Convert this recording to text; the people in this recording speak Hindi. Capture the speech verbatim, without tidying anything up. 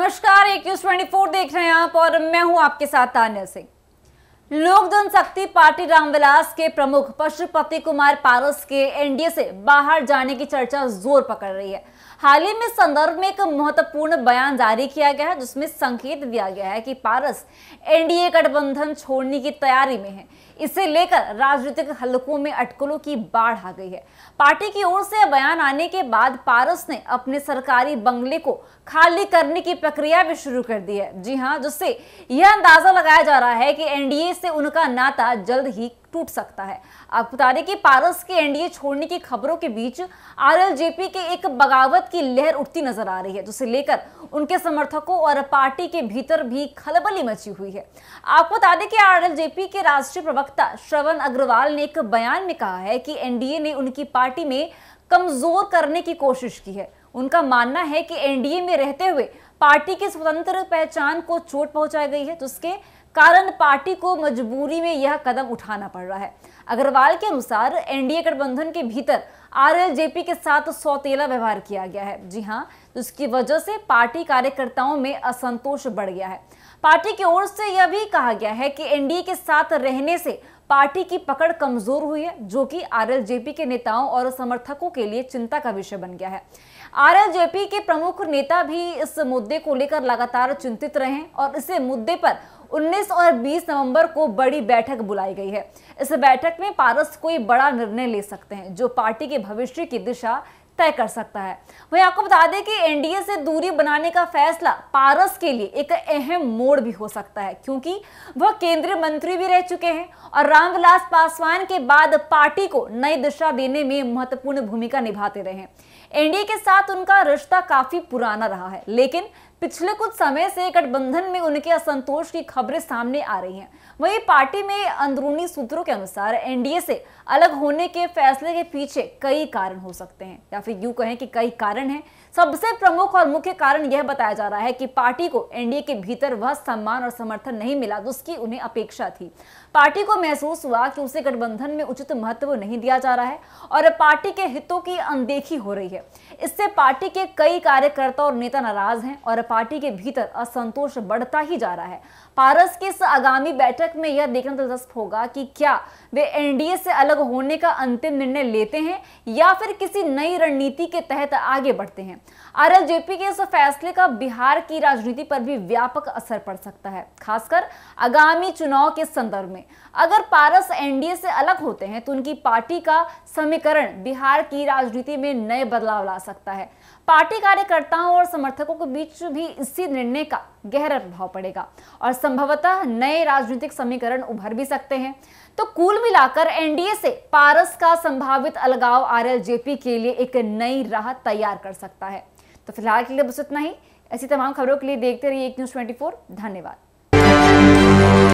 नमस्कार, एक न्यूज चौबीस देख रहे हैं आप और मैं हूं आपके साथ तान्या सिंह। लोक जन शक्ति पार्टी रामविलास के प्रमुख पशुपति कुमार पारस के एनडीए से बाहर जाने की चर्चा जोर पकड़ रही है। हाल ही में इस संदर्भ में एक महत्वपूर्ण बयान जारी किया गया है, जिसमें संकेत दिया गया है कि पारस एनडीए गठबंधन छोड़ने की तैयारी में है। इसे लेकर राजनीतिक हलकों में अटकलों की बाढ़ आ गई है। पार्टी की ओर से बयान आने के बाद पारस ने अपने सरकारी बंगले को खाली करने की प्रक्रिया भी शुरू कर दी है। जी हां, जिससे यह अंदाजा लगाया जा रहा है कि एनडीए से उनका नाता जल्द ही टूट सकता है। आपको बता दें कि पारस के एनडीए छोड़ने की खबरों के बीच आरएलजेपी के एक बगावत की लहर उठती नजर आ रही है, जिसे लेकर उनके समर्थकों और पार्टी के भीतर भी खलबली मची हुई है। आपको बता दें कि आरएलजेपी के राष्ट्रीय प्रवक्ता श्रवण अग्रवाल ने एक बयान में कहा है कि एनडीए ने उनकी पार्टी में कमजोर करने की कोशिश की है। उनका मानना है कि एनडीए में रहते हुए पार्टी की स्वतंत्र पहचान को चोट पहुंचाई गई है, जिसके कारण पार्टी को मजबूरी में यह कदम उठाना पड़ रहा है। अग्रवाल के अनुसार एनडीए गठबंधन के भीतर आरएलजेपी के साथ सौतेला व्यवहार किया गया है। जी हां, जिसकी वजह से पार्टी कार्यकर्ताओं में असंतोष बढ़ गया है। पार्टी की ओर से यह भी कहा गया है कि एनडीए के साथ रहने से पार्टी की पकड़ कमजोर हुई है, जो कि आरएलजेपी के नेताओं और समर्थकों के लिए चिंता का विषय बन गया है। आरएलजेपी के प्रमुख नेता भी इस मुद्दे को लेकर लगातार चिंतित रहे हैं और इस मुद्दे पर उन्नीस और बीस नवंबर को बड़ी बैठक बुलाई गई है। इस बैठक में पारस कोई बड़ा निर्णय ले सकते हैं, जो पार्टी के भविष्य की दिशा तय कर सकता है। वहीं आपको बता दें कि एनडीए से दूरी बनाने का फैसला पारस के लिए एक अहम मोड़ भी हो सकता है, क्योंकि वह केंद्रीय मंत्री भी रह चुके हैं और रामविलास पासवान के बाद पार्टी को नई दिशा देने में महत्वपूर्ण भूमिका निभाते रहे हैं। एनडीए के साथ उनका रिश्ता काफी पुराना रहा है, लेकिन पिछले कुछ समय से गठबंधन में उनके असंतोष की खबरें सामने आ रही हैं। वहीं पार्टी में अंदरूनी सूत्रों के अनुसार एनडीए से अलग होने के फैसले के पीछे कई कारण हो सकते हैं, या फिर यूं कहें कि कई कारण हैं। सबसे प्रमुख और मुख्य कारण यह बताया जा रहा है कि पार्टी को एनडीए के भीतर वह सम्मान और समर्थन नहीं मिला जिसकी उन्हें अपेक्षा थी। पार्टी को महसूस हुआ कि उसे गठबंधन में उचित महत्व नहीं दिया जा रहा है और पार्टी के हितों की अनदेखी हो रही है। इससे पार्टी के कई कार्यकर्ता और नेता नाराज हैं और पार्टी के भीतर असंतोष बढ़ता ही जा रहा है। पारस की इस आगामी बैठक में यह देखना दिलचस्प होगा कि क्या वे एनडीए से अलग होने का अंतिम निर्णय लेते हैं या फिर किसी नई रणनीति के तहत आगे बढ़ते हैं। आरएलजेपी के इस फैसले का बिहार की राजनीति पर भी व्यापक असर पड़ सकता है, खासकर आगामी चुनाव के संदर्भ में। अगर पारस एनडीए से अलग होते हैं तो उनकी पार्टी का समीकरण बिहार की राजनीति में नए बदलाव ला सकता है। पार्टी कार्यकर्ताओं और समर्थकों के बीच भी इसी निर्णय का गहरा प्रभाव पड़ेगा और संभवतः नए राजनीतिक समीकरण उभर भी सकते हैं। तो कुल मिलाकर एनडीए से पारस का संभावित अलगाव आरएलजेपी के लिए एक नई राह तैयार कर सकता है। तो फिलहाल के लिए बस इतना ही। ऐसी तमाम खबरों के लिए देखते रहिए एक न्यूज चौबीस। धन्यवाद।